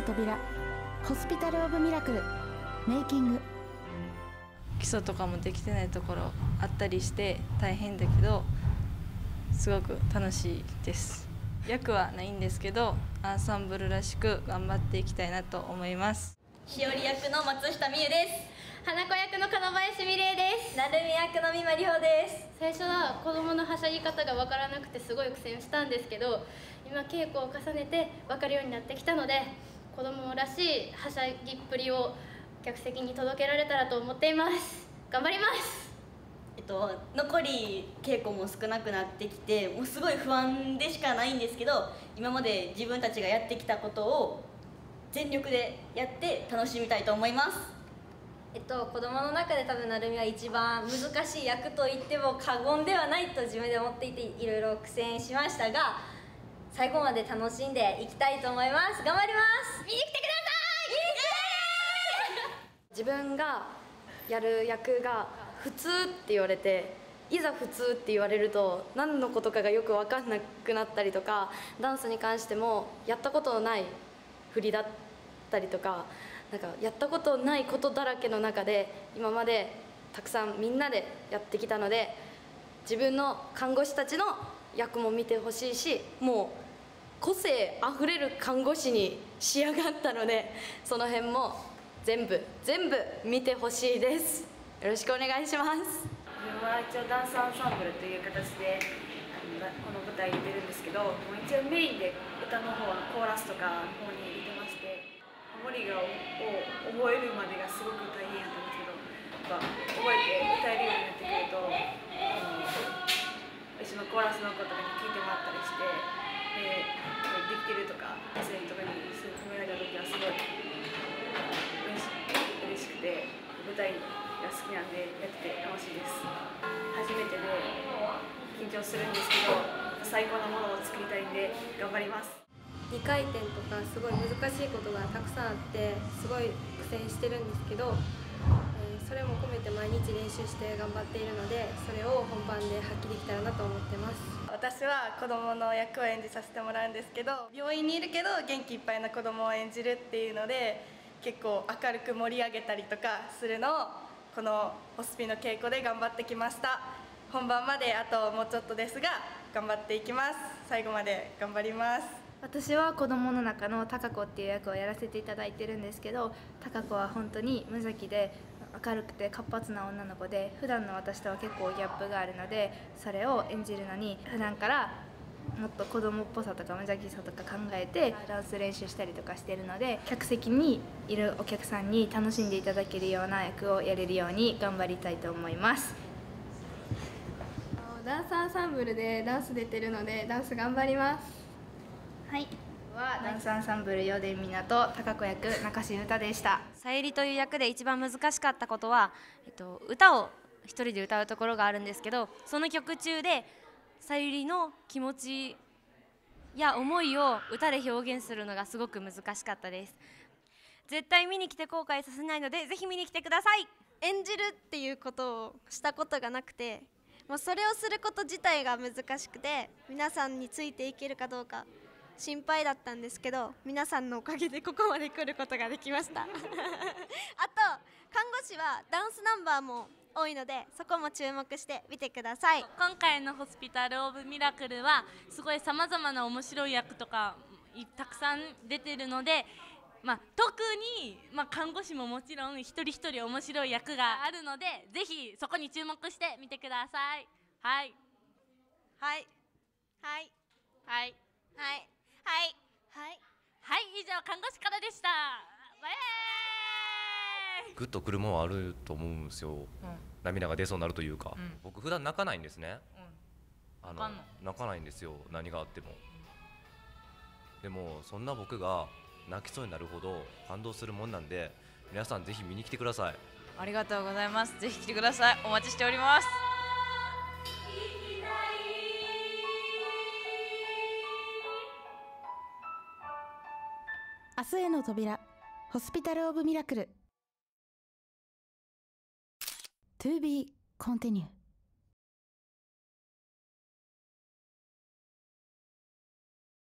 の扉ホスピタル・オブ・ミラクルメイキング。基礎とかもできてないところあったりして大変だけどすごく楽しいです。役はないんですけどアンサンブルらしく頑張っていきたいなと思います。しおり役の松下美優です。花子役の金林美玲です。なるみ役の美馬里穂です。最初は子どものはしゃぎ方が分からなくてすごい苦戦したんですけど、今稽古を重ねて分かるようになってきたので、子どもらしいはしゃぎっぷりを客席に届けられたらと思っています。頑張ります。残り稽古も少なくなってきて、もうすごい不安でしかないんですけど、今まで自分たちがやってきたことを全力でやって楽しみたいと思います。子供の中で多分なるみは一番難しい役と言っても過言ではないと自分で思っていて、いろいろ苦戦しましたが、最後まで楽しんでいきたいと思います。頑張ります。見に来てください。自分がやる役が普通って言われて、いざ普通って言われると何のことかがよく分かんなくなったりとか、ダンスに関してもやったことのない振りだったりとか、なんかやったことないことだらけの中で今までたくさんみんなでやってきたので、自分の看護師たちの役も見てほしいし、もう個性あふれる看護師に仕上がったので、その辺も全部見てほしいです。よろしくお願いします。自分は一応ダンスアンサンブルという形でこの舞台に出るんですけど、一応メインで歌の方はコーラスとかの方に出まして、ハモリを覚えるまでがすごく大変だったんですけど、覚えて歌えるようになってくると、一緒のコーラスの子とかに聴いてもらったりして、できてるとか女性とかにすごい褒められた時はすごい嬉しくて、舞台が好きなんでやってて楽しいです。初めてで緊張するんですけど、最高のものを作りたいんで頑張ります。2回転とかすごい難しいことがたくさんあってすごい苦戦してるんですけど、それも込めて毎日練習して頑張っているので、それを本番で発揮できたらなと思ってます。私は子どもの役を演じさせてもらうんですけど、病院にいるけど元気いっぱいな子どもを演じるっていうので、結構明るく盛り上げたりとかするのをこのホスピの稽古で頑張ってきました。本番まであともうちょっとですが頑張っていきます。最後まで頑張ります。私は子どもの中の貴子っていう役をやらせていただいてるんですけど、貴子は本当に無邪気で明るくて活発な女の子で、普段の私とは結構ギャップがあるので、それを演じるのに普段からもっと子供っぽさとか無邪気さとか考えてダンス練習したりとかしてるので、客席にいるお客さんに楽しんでいただけるような役をやれるように頑張りたいと思います。ダンスアンサンブルでダンス出てるのでダンス頑張ります。はい、はダンスアンサンブル4でみなと貴子役中志歌でした。さゆりという役で一番難しかったことは、歌を一人で歌うところがあるんですけど、その曲中でさゆりの気持ちや思いを歌で表現するのがすごく難しかったです。絶対見に来て後悔させないのでぜひ見に来てください。演じるっていうことをしたことがなくて、もうそれをすること自体が難しくて、皆さんについていけるかどうか心配だったんですけど、皆さんのおかげでここまで来ることができましたあと看護師はダンスナンバーも多いので、そこも注目して見てください。今回のホスピタル・オブ・ミラクルはすごいさまざまな面白い役とかたくさん出てるので、特に、看護師ももちろん一人一人面白い役があるので、ぜひそこに注目して見てください。はいはいはいはいはいはいはいはい、以上看護師からでした。グッとくるもんあると思うんですよ、涙が出そうになるというか、僕普段泣かないんですね、泣かないんですよ何があっても、でもそんな僕が泣きそうになるほど感動するもんなんで、皆さんぜひ見に来てください。ありがとうございます。ぜひ来てください。お待ちしております。明日への扉ホスピタル・オブ・ミラクルTo be continued.